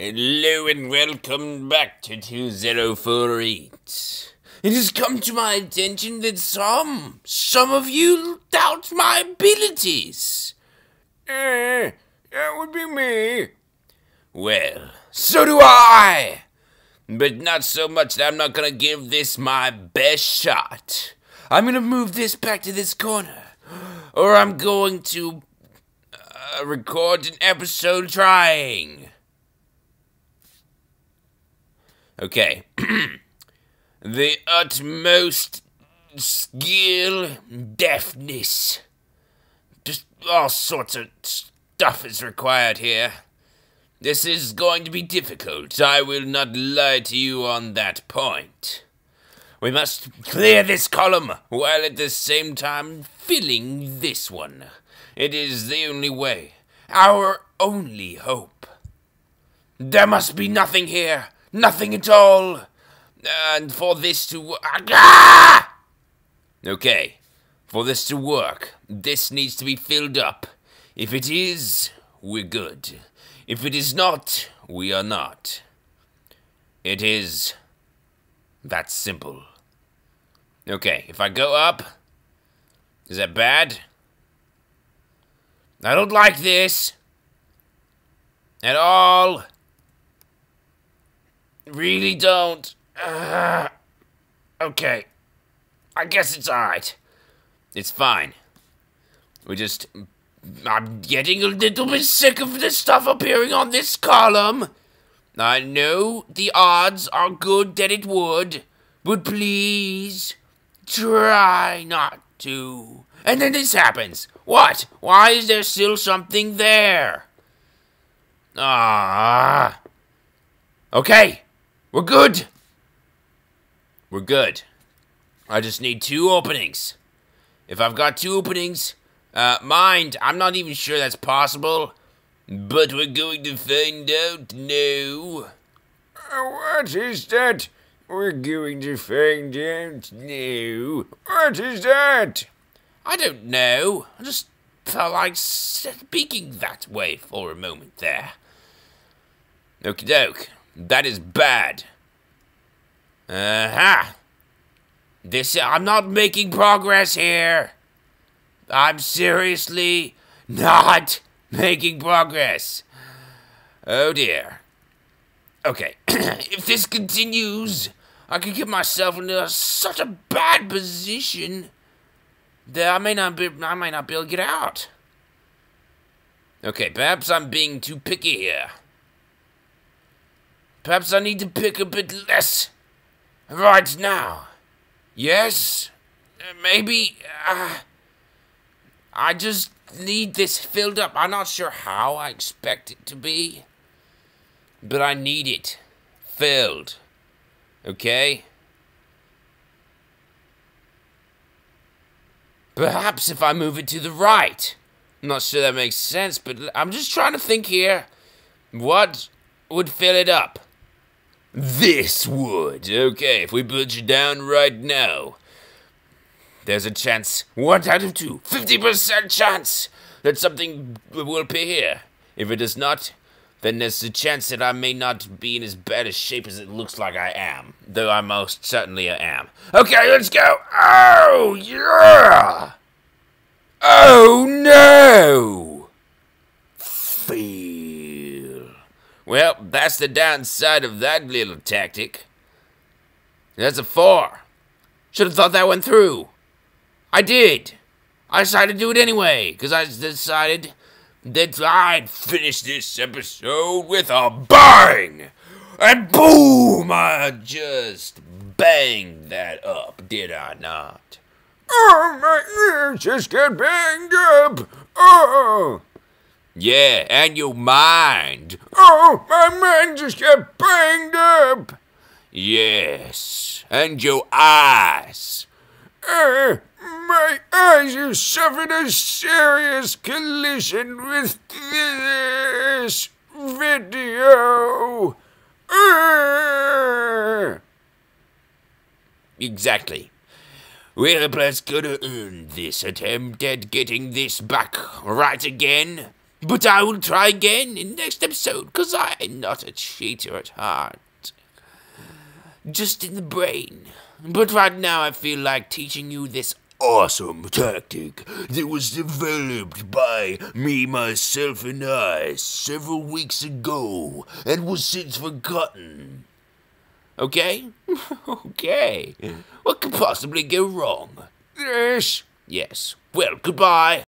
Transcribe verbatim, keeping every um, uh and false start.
Hello and welcome back to two zero four eight. It has come to my attention that some, some of you doubt my abilities. Eh, that would be me. Well, so do I. But not so much that I'm not gonna give this my best shot. I'm gonna move this back to this corner, or I'm going to uh, record an episode trying. Okay. The utmost skill, deftness, just all sorts of stuff is required here. This is going to be difficult. I will not lie to you on that point. We must clear this column while at the same time filling this one. It is the only way, our only hope. There must be nothing here, nothing at all. And for this to work... Ah! Okay. For this to work, this needs to be filled up. If it is, we're good. If it is not, we are not. It is that simple. Okay, if I go up... Is that bad? I don't like this. At all. Really don't. Uh, okay. I guess it's alright. It's fine. We just... I'm getting a little bit sick of this stuff appearing on this column. I know the odds are good that it would, but please try not to. And then this happens. What? Why is there still something there? Ah. Okay. We're good. We're good. I just need two openings. If I've got two openings, uh, mind, I'm not even sure that's possible, but we're going to find out now. What is that? We're going to find out now. What is that? I don't know. I just felt like speaking that way for a moment there. Okie doke. That is bad. Uh-huh. This, I'm not making progress here. I'm seriously not making progress. Oh dear. Okay, if this continues, I could get myself into such a bad position that I may not be, I may not be able to get out. Okay, perhaps I'm being too picky here. Perhaps I need to pick a bit less. Right now. Yes? Maybe... Uh, I just need this filled up. I'm not sure how I expect it to be, but I need it filled. Okay? Perhaps if I move it to the right. I'm not sure that makes sense, but I'm just trying to think here. What would fill it up? This would. Okay, if we put you down right now, there's a chance, one out of two, fifty percent chance that something will appear here. If it does not, then there's a chance that I may not be in as bad a shape as it looks like I am, though I most certainly am. Okay, let's go. Oh, yeah. Oh, no. Feel. Well, that's the downside of that little tactic. That's a four. Should have thought that one through. I did. I decided to do it anyway, because I decided that I'd finish this episode with a bang. And boom, I just banged that up, did I not? Oh, my ears just got banged up. Oh. Yeah, and your mind. Oh, my mind just got banged up. Yes, and your eyes. Uh, my eyes have suffered a serious collision with this video. Uh. Exactly. We're just gonna earn this attempt at getting this back right again. But I will try again in the next episode, because I am not a cheater at heart. Just in the brain. But right now I feel like teaching you this awesome tactic that was developed by me, myself, and I several weeks ago, and was since forgotten. Okay? Okay. What could possibly go wrong? Yes. Yes. Well, goodbye.